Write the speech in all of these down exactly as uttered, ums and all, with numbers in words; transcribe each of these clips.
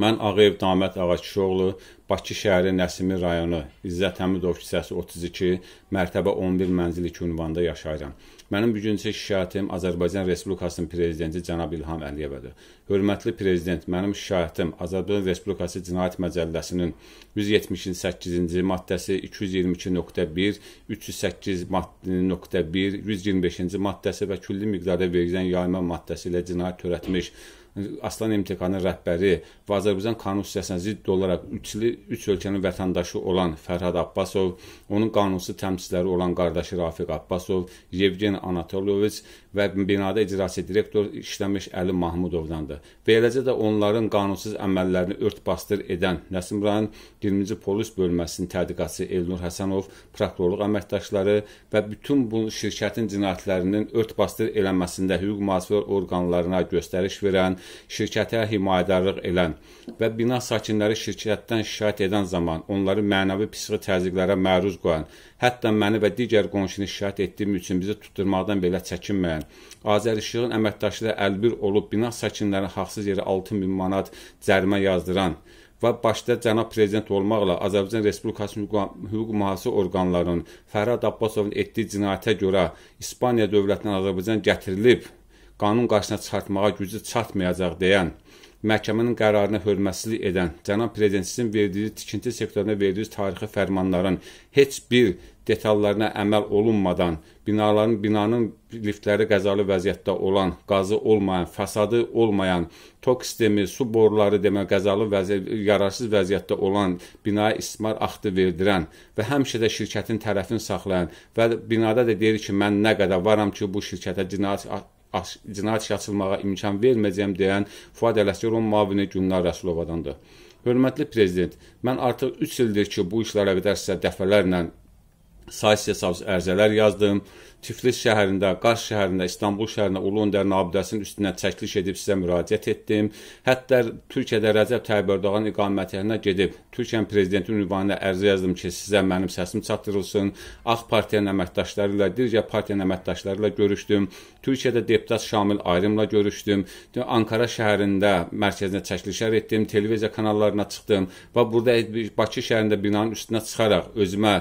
Mən Ağayev Damət Ağakişoğlu, Bakı şəhəri Nəsimi rayonu, İzzət Həmidov küçəsi otuz iki, mərtəbə on bir mənzilik ünvanda yaşayıram. Mənim bugünkü şikayətim Azərbaycan Respublikasının Prezidenti cənab İlham Əliyevədir. Hörmətli Prezident, mənim şikayətim Azərbaycan Respublikası Cinayət Məcəlləsinin yüz yetmiş səkkizinci maddəsi, iki yüz iyirmi iki nöqtə bir, üç yüz səkkiz nöqtə bir, yüz iyirmi beşinci maddəsi və külli miqdarda verilən yayma maddəsi ilə cinayət törətmiş Aslan MTK-nın rəhbəri və Azərbaycan Konstitusiyasına zidd olaraq üç ölkənin vətəndaşı olan Fərhad Abbasov, onun qanunsuz təmsilçiləri olan qardaşı Rafiq Abbasov, Yevgen Anatoliovic və binada icrası direktor işləmiş Əli Mahmudovdandır. Və eləcə də onların qanunsuz əməllərini ört bastır edən Nəsim rayonunun iyirminci polis bölməsinin tədqiqatçısı Elnur Həsənov, prokurorluq əməkdaşları və bütün bu şirkətin cinayətlərinin ört bastır eləməsində hüquq mühafizə orqanlarına göstəriş verən, şirkətə himayədarlıq elən və bina sakinləri şirkətdən şikayət edən zaman onları mənəvi psixi təzyiqlərə məruz qoyan, hətta məni və digər qonşunu şikayət etdiyim üçün bizi tutturmaqdan belə çəkinməyən, Azərişığın əməkdaşı da əlbir olub bina sakinlərini haqsız yerə altı min manat cərimə yazdıran və başda cənab prezident olmaqla Azərbaycan Respublikası hüquq mühafizə orqanlarının Fərhad Abbasovun etdiyi cinayətə görə İspaniya dövlətindən Azərbaycan gətirilib, qanun qarşısına çıxartmağa gücü çatmayacaq deyən, məhkəmənin qərarına hörmətsizlik edən, cənab prezidentin verdiyi tikinti sektoruna verdiyi tarixi fərmanların heç bir detallarına əməl olunmadan, binaların, binanın liftləri qəzalı vəziyyətdə olan, qazı olmayan, fəsadı olmayan, tok sistemi, su boruları demək qəzalı vəziyyətdə, yararsız vəziyyətdə olan, binaya istismar axtı verdirən və həmişə də şirkətin tərəfini saxlayan və binada da deyir ki, mən nə qədər varam ki, bu şirkətə cinayət cinayət işi açılmağa imkan verməyəcəm deyən Fuad Ələsgərovun müavini Günər Rəsulovadandır. Hörmətli Prezident, mən artıq üç ildir ki, bu işlərə qədər sizə dəfələrlə sayısız ərizələr yazdım. Tiflis şəhərində, Qars şəhərində, İstanbul şəhərində Ulu Öndərin abidəsinin üstündən çəkiliş edib sizə müraciət etdim. Hətta Türkiyədə Rəcəb Tayyib Ərdoğan iqamətgahına gedib Türkiyənin prezidenti ünvanına ərizə yazdım ki, sizə mənim səsim çatdırılsın. A X Partiyanın əməkdaşları ilə, digər partiyanın əməkdaşları ilə görüşdüm. Türkiyədə deputat Şamil Ayrımla görüşdüm. Ankara şəhərində mərkəzinə çəkilişlər etdim, televiziya kanallarına çıxdım və burada Bakı şəhərində binanın üstünə çıxaraq özümə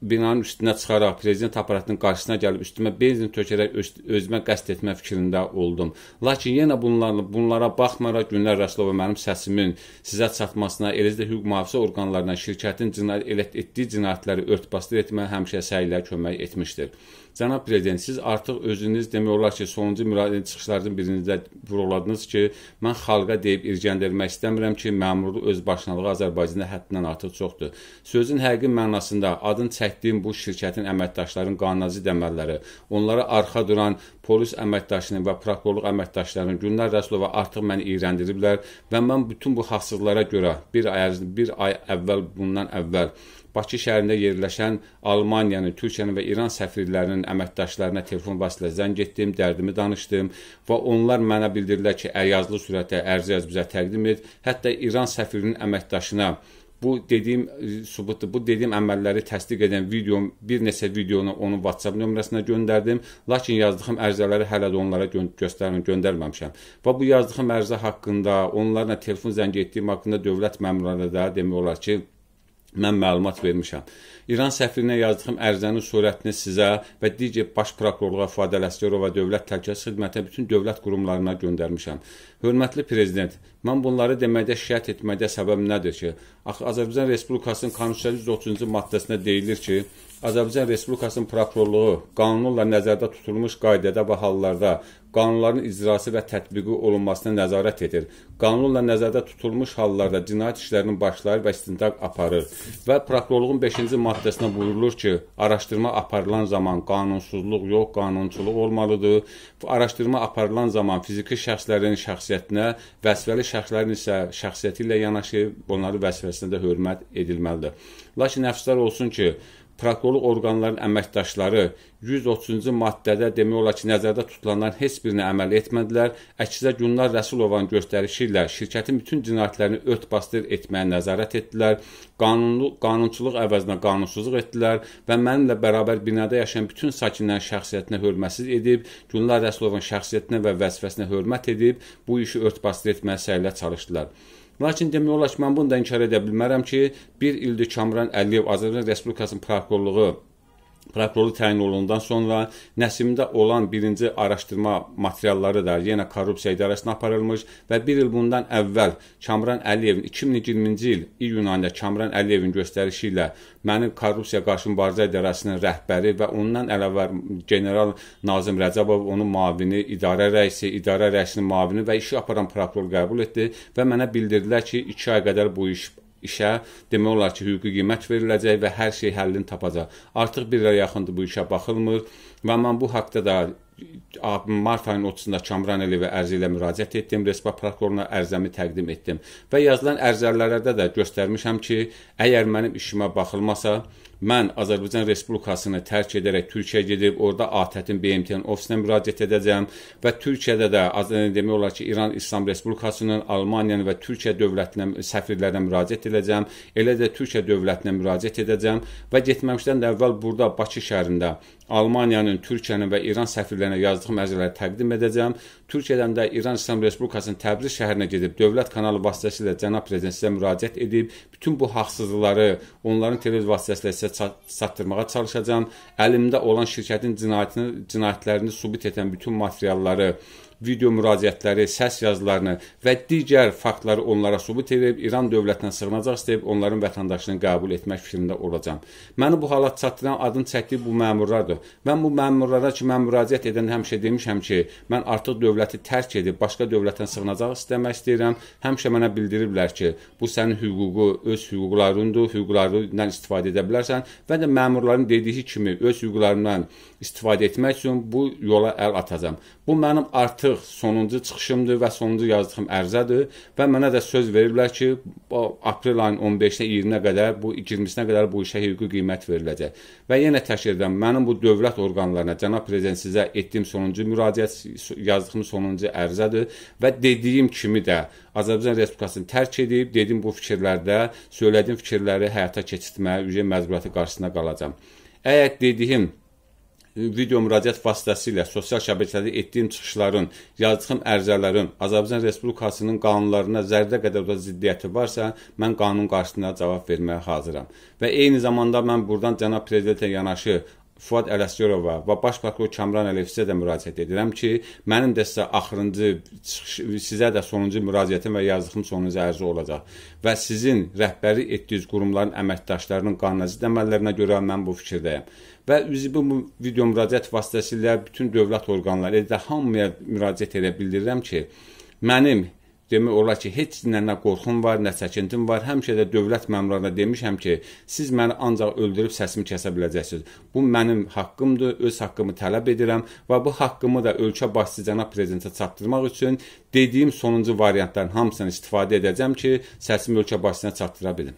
binanın üstünə çıxaraq prezident aparatının qarşısına gəlib üstümə benzin tökərək özümə qəsd etmə fikrində oldum. Lakin yenə bunlara baxmayaraq Günər Rəsulova mənim səsimin sizə çatmasına, eləcə də hüquq mühafizə orqanlarına şirkətin etdiyi cinayətləri örtbasdır etməyə həmişə səylə kömək etmişdir. Cənab Prezident, siz artıq özünüz demək olar ki, sonuncu müraciət çıxışlarının birində vurğuladınız ki, mən xalqa deyib irgəndirmək istəmirəm ki, məmurluq öz başınalığı Azərbaycanda həddindən artıq çoxdur. Sözün həqiqi mənasında adını çəkdiyim bu şirkətin əməkdaşlarının qanunazi dəməlləri, onlara arxa duran polis əməkdaşının və prokurorluq əməkdaşlarının Günlər Rəsulova artıq məni iyrəndiriblər və mən bütün bu haqsızlara görə bir ay əvvəl bundan əvvəl Bakı şəhərində yerləşən Almaniyanın, Türkiyənin və İran səfirlərinin əməkdaşlarına telefon vasitəsilə zəng etdim, dərdimi danışdım və onlar mənə bildirdilər ki, əyazlı sürətlə ərizə bizə təqdim et, hətta İran səfirinin əməkdaşına bu dediyim sübutu, bu dediyim əməlləri təsdiq edən videom, bir neçə videonu onun WhatsApp nömrəsinə göndərdim, lakin yazdığım ərizələri hələ də onlara göndərməmişəm. Və bu yazdığım ərizə haqqında, onlarla telefon zəng etdiyim haqqında dövlət məmurları da demək olar ki, mən məlumat vermişəm. İran səfirinə yazdığım ərizənin surətini sizə və digər baş prokurorluğa Fuad Ələsgərova dövlət təhlükəsiz xidmətinə bütün dövlət qurumlarına göndərmişəm. Hörmətli Prezident, mən bunları deməkdə şikayət etməkdə səbəb nədir ki, Azərbaycan Respublikasının Konstitusiyası yüz otuzuncu maddəsində deyilir ki, Azərbaycan Respublikasının prokurorluğu qanunla nəzərdə tutulmuş qaydada və hallarda qanunların icrası və tətbiqi olunmasına nəzarət edir. Qanunla nəzərdə tutulmuş hallarda cinayət işlərinin başlayır və istintaq aparır və prokurorluğun beşinci maddəsinə buyurulur ki, araşdırma aparılan zaman qanunsuzluq yox, qanunçuluq olmalıdır. Araşdırma aparılan zaman fiziki şəxslərin şəxsiyyətinə, vəsfəli şəxslərin isə şəxsiyyəti ilə yanaşı onların vəsfəsinə də hörmət edilməlidir. Lakin əfsuslar olsun ki, prokurorluq orqanlarının əməkdaşları yüz otuzuncu maddədə demək olar ki, nəzərdə tutulanların heç birinə əməl etmədilər. Əksinə Günlər Rəsulovanın göstərişi ilə şirkətin bütün cinayətlərini örtbasdır etməyə nəzarət etdilər, qanunçuluq əvəzinə qanunsuzluq etdilər və mənimlə bərabər binada yaşayan bütün sakinlərin şəxsiyyətinə hörmətsiz edib, Günlər Rəsulovanın şəxsiyyətinə və vəzifəsinə hörmət edib, bu işi örtbasdır etməyə səylə çalışdılar. Lakin demək olar ki, mən bunu da inkar edə bilmərəm ki, bir ildir Kamran Əliyev Azərbaycan Respublikasının prokurorluğu prokurorluğu təyin olundan sonra nəsimdə olan birinci araşdırma materialları da yenə korrupsiya idarəsinə aparılmış və bir il bundan əvvəl Kamran Əliyevin iki min iyirminci il iyun ayında Kamran Əliyevin göstərişi ilə mənim korrupsiya qarşı mübarizə idarəsinin rəhbəri və ondan əlavə general Nazım Rəcəbov, onun mavini, idarə rəisi, idarə rəisinin mavini və işi aparan prokuror qəbul etdi və mənə bildirdilər ki, iki ay qədər bu iş İşə demək olar ki, hüquqi qiymət veriləcək və hər şey həllini tapacaq. Artıq bir ilə yaxındır bu işə baxılmır və mən bu haqda da mart ayının otuzunda Kamran Əliyevə ərzi ilə müraciət etdim, Respublika prokuroruna ərzəmi təqdim etdim və yazılan ərzələrdə də göstərmişəm ki, əgər mənim işimə baxılmasa, mən Azərbaycan Respublikasını tərk edərək Türkiyəyə gedib, orada ATƏT-in, BMT-nin ofisinə müraciət edəcəm və Türkiyədə də, demək olar ki, İran İslam Respublikasının, Almaniyanın və Türkiyə dövlətinə səfirlərə müraciət edəcəm, elə də Türkiyə dövlətinə müraciət edəcəm və getməmişdən də əvvəl burada Bakı şəhərində Almaniyanın, Türkiyənin və İran səfirlərinə yazdığım ərizələri təqdim edəcəm. Türkiyədən də İran İslam Respublikasının Təbriz şəhərinə gedib, dövlət kanalı vasitəsilə cənab prezident sizə müraciət edib, bütün bu haqsızlıqları onların televiz vasitəsilə sizə çatdırmağa çalışacağım. Əlimdə olan şirkətin cinayətlərini sübut edən bütün materialları, video müraciətləri, səs yazılarını və digər faktları onlara sübut edib, İran dövlətinə sığınacaq istəyib, onların vətəndaşını qəbul etmək fikrində olacağım. Məni bu hala çatdıran, adın çəkdiyi bu məmurlardır. Mən bu məmurlara ki, mən müraciət edən həmişə demişəm ki, mən artıq dövləti tərk edib, başqa dövlətinə sığınacaq istəmək istəyirəm. Həmişə mənə bildiriblər ki, bu sənin hüququ, öz hüquqlarındır, hüquqlarından istifadə edə bilərsən və də məmurların dediyi kimi öz hüquqlarından istifadə etmək üçün bu yola əl atacağım. Bu mənim artıq sonuncu çıxışımdır və sonuncu yazdığım ərzədir və mənə də söz veriblər ki, aprel ayının on beşinə iyirminə qədər, bu iyirmisinə qədər bu işə hüquqi qiymət veriləcək. Və yenə təkrar edirəm, mənim bu dövlət orqanlarına, cənab prezident sizə etdiyim sonuncu müraciət, yazdığım sonuncu ərzədir və dediyim kimi də Azərbaycan Respublikasını tərk edib, dediyim bu fikirlərdə, söylədiyim fikirləri həyata keçirtməyə, ücret məcburiyyəti qarşısında qalacam. Əgər dediyim video müraciət vasitəsilə sosial şəbəkələrdə etdiyim çıxışların, yazdığım ərizələrin Azərbaycan Respublikasının qanunlarına zərdə qədər də ziddiyyəti varsa, mən qanun qarşısında cavab verməyə hazıram. Və eyni zamanda mən buradan cənab prezidentə yanaşı Fuad Ələsgərova və baş prokuror Kamran Əliyev sizə də müraciət edirəm ki, mənim də sizə axırıncı, sizə də sonuncu müraciətim və yazdığım sonuncu ərzi olacaq və sizin rəhbəri etdiyiniz qurumların əməkdaşlarının qanunazidd əməllərinə görə mən bu fikirdəyəm. Və bu video müraciət vasitəsilə bütün dövlət orqanları elə də hamıya müraciət edə bildirirəm ki, mənim demək olar ki, heç nə qorxum var, nə çəkintim var. Həmişə də dövlət məmurlarına demişəm ki, siz məni ancaq öldürüb səsimi kəsə biləcəksiniz. Bu mənim haqqımdır, öz haqqımı tələb edirəm və bu haqqımı da ölkə başçısı cənab prezidentə çatdırmaq üçün dediyim sonuncu variantların hamısını istifadə edəcəm ki, səsimi ölkə başçısına çatdıra bilim.